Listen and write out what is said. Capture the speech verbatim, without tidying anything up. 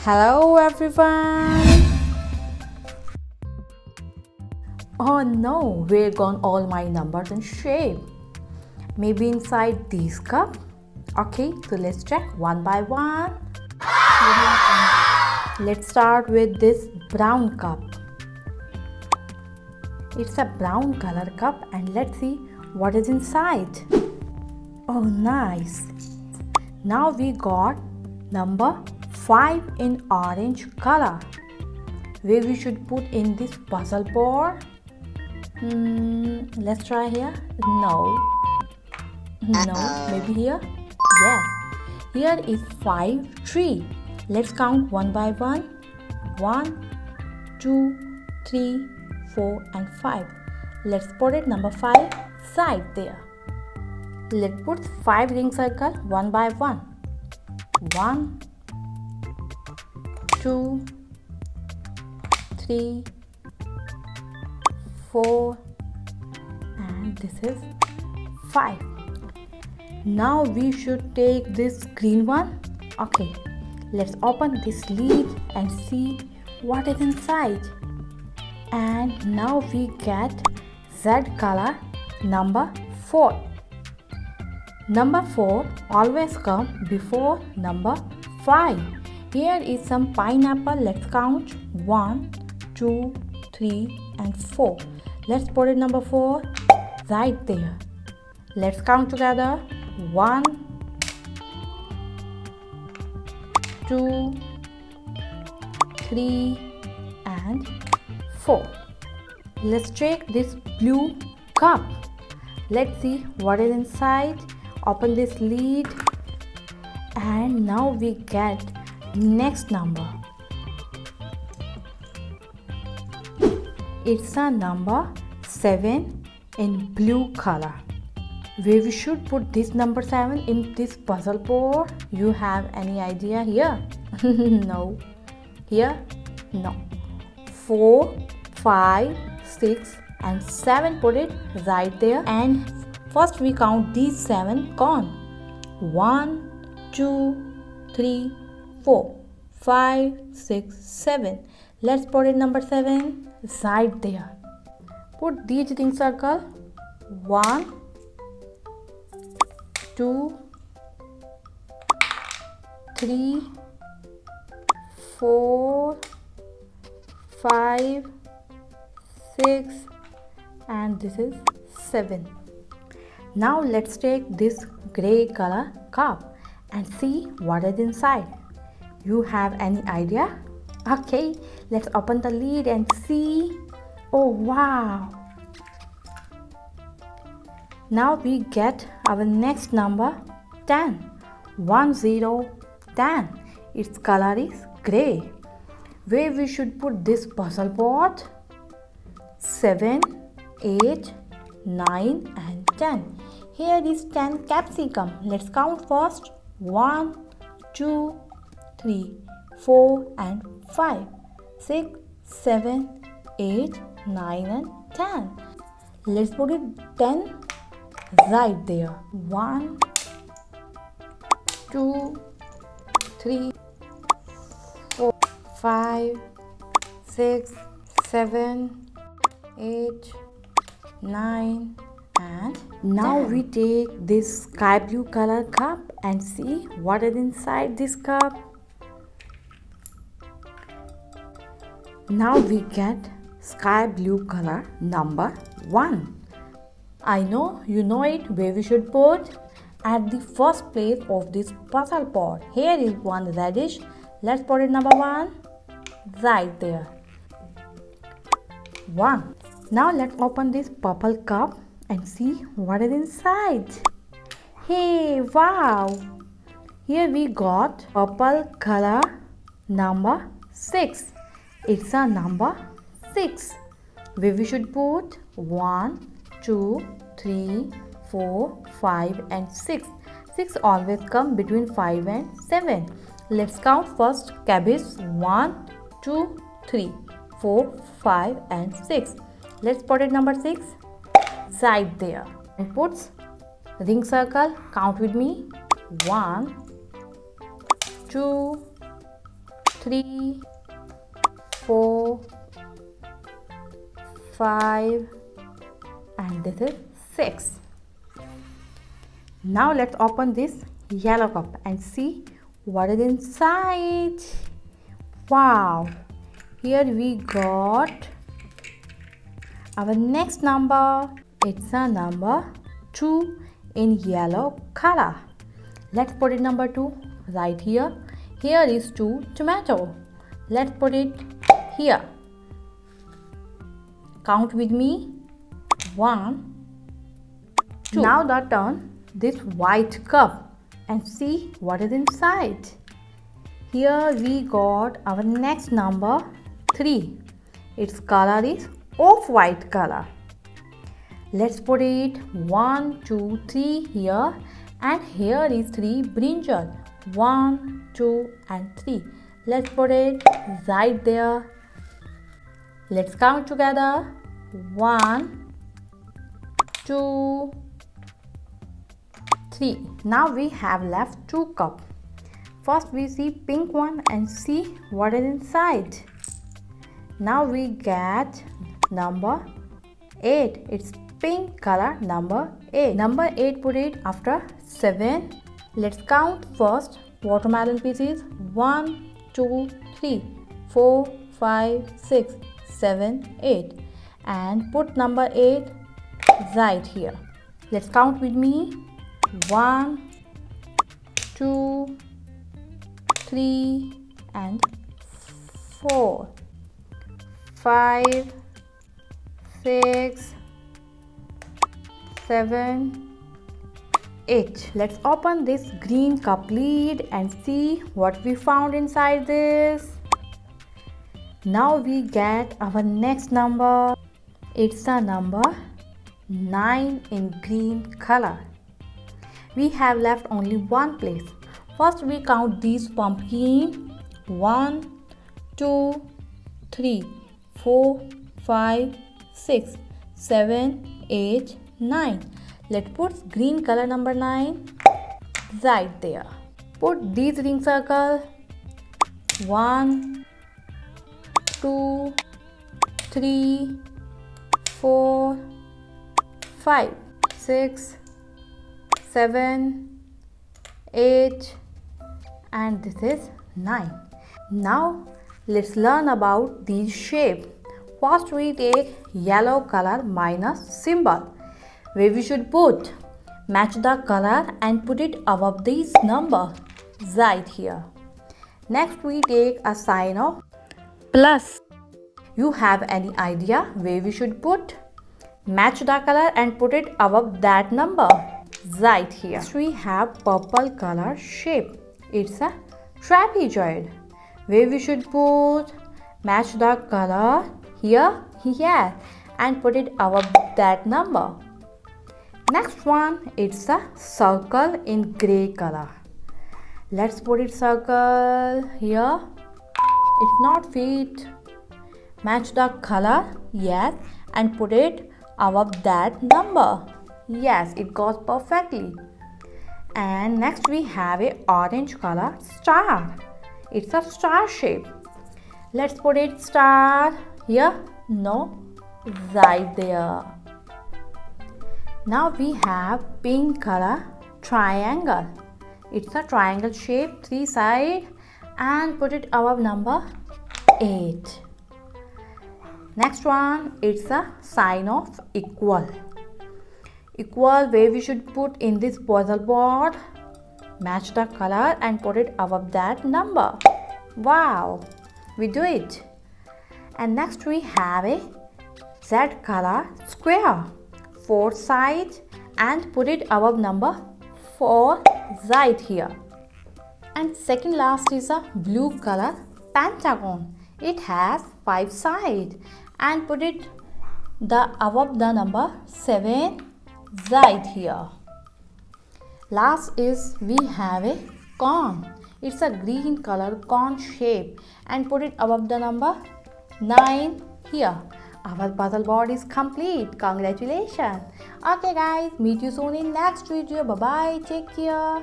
Hello everyone! Oh no, where gone all my numbers and shape? Maybe inside this cup? Okay, so let's check one by one. Let's start with this brown cup. It's a brown color cup and let's see what is inside. Oh nice! Now we got number five in orange color. Where we should put in this puzzle board? Hmm, let's try here. No. No. Maybe here? Yes. Here is five tree. Let's count one by one. One, two, three, four, and five. Let's put it number five side there. Let's put five ring circle one by one. One, two, three, four, and this is five. Now we should take this green one. Okay, let's open this lid and see what is inside. And now we get Z color number four. Number four always comes before number five. Here is some pineapple. Let's count one, two, three, and four. Let's put it number four right there. Let's count together. One, two, three, and four. Let's check this blue cup. Let's see what is inside. Open this lid and now we get next number. It's a number seven in blue color. Where we should put this number seven in this puzzle board? You have any idea here? No. Here? No. four, five, six and seven, put it right there. And first we count these seven gone. one, two, three, four, five, six, seven. Let's put it number seven right there. Put these ring circle. one, two, three, four, five, six, and this is seven. Now let's take this gray color cup and see what is inside. You have any idea? Okay, let's open the lid and see. Oh wow! Now we get our next number ten. one zero ten. Its color is gray. Where we should put this puzzle board? seven, eight, nine, and ten. Here is ten capsicum. Let's count first. one, two, three, four and five, six, seven, eight, nine and ten. Let's put it ten right there. one, two, three, four, five, six, seven, eight, nine and now we take this sky blue color cup and see what is inside this cup. Now we get sky blue color number one. I know you know it where we should put at the first place of this puzzle board. Here is one radish. Let's put it number one right there. One. Now let's open this purple cup and see what is inside. Hey, wow! Here we got purple color number six. It's a number six. Where we should put one, two, three, four, five and six. six always come between five and seven. Let's count first cabbage. one, two, three, four, five and six. Let's put it number six right there. And puts ring circle. Count with me. one, two, three, four, five, and this is six. Now let's open this yellow cup and see what is inside. Wow, here we got our next number. It's a number two in yellow color. Let's put it number two right here. Here is two tomato. Let's put it here. Count with me. One, two. Now the turn this white cup and see what is inside. Here we got our next number three. Its color is off-white color. Let's put it one, two, three here, and here is three brinjal. One, two, and three. Let's put it right there. Let's count together. One, two, three. Now we have left two cups. First we see pink one and see what is inside. Now we get number eight. It's pink color, number eight. Number eight, put it after seven. Let's count first watermelon pieces. One, two, three, four, five, six, seven, eight. And put number eight right here. Let's count with me. One, two, three, and four, five, six, seven, eight. Let's open this green cup lid and see what we found inside this. Now we get our next number. It's the number nine in green color. We have left only one place. First we count these pumpkin. One, two, three, four, five, six, seven, eight, nine. Let's put green color number nine right there. Put these ring circle. One, two, three, four, five, six, seven, eight, and this is nine. Now let's learn about these shape. First we take yellow color minus symbol, where we should put match the color and put it above this number right here. Next we take a sign of plus. You have any idea where we should put match the color and put it above that number right here. Next we have purple color shape. It's a trapezoid, where we should put match the color here, here, and put it above that number. Next one, it's a circle in grey color. Let's put it circle here. It's not fit. Match the color, yes, and put it above that number. Yes, it goes perfectly. And next we have a orange color star. It's a star shape. Let's put it star here. No, right there. Now we have pink color triangle. It's a triangle shape, three sides, and put it above number eight. Next one, it's a sign of equal. Equal, where we should put in this puzzle board, match the color and put it above that number. Wow, we do it. And next we have a Z color square. Four sides and put it above number four right here. And second last is a blue color pentagon. It has five sides and put it the above the number seven right here. Last is we have a cone. It's a green color cone shape and put it above the number nine here. Our puzzle board is complete. Congratulations. Okay guys, meet you soon in next video. Bye bye. Take care.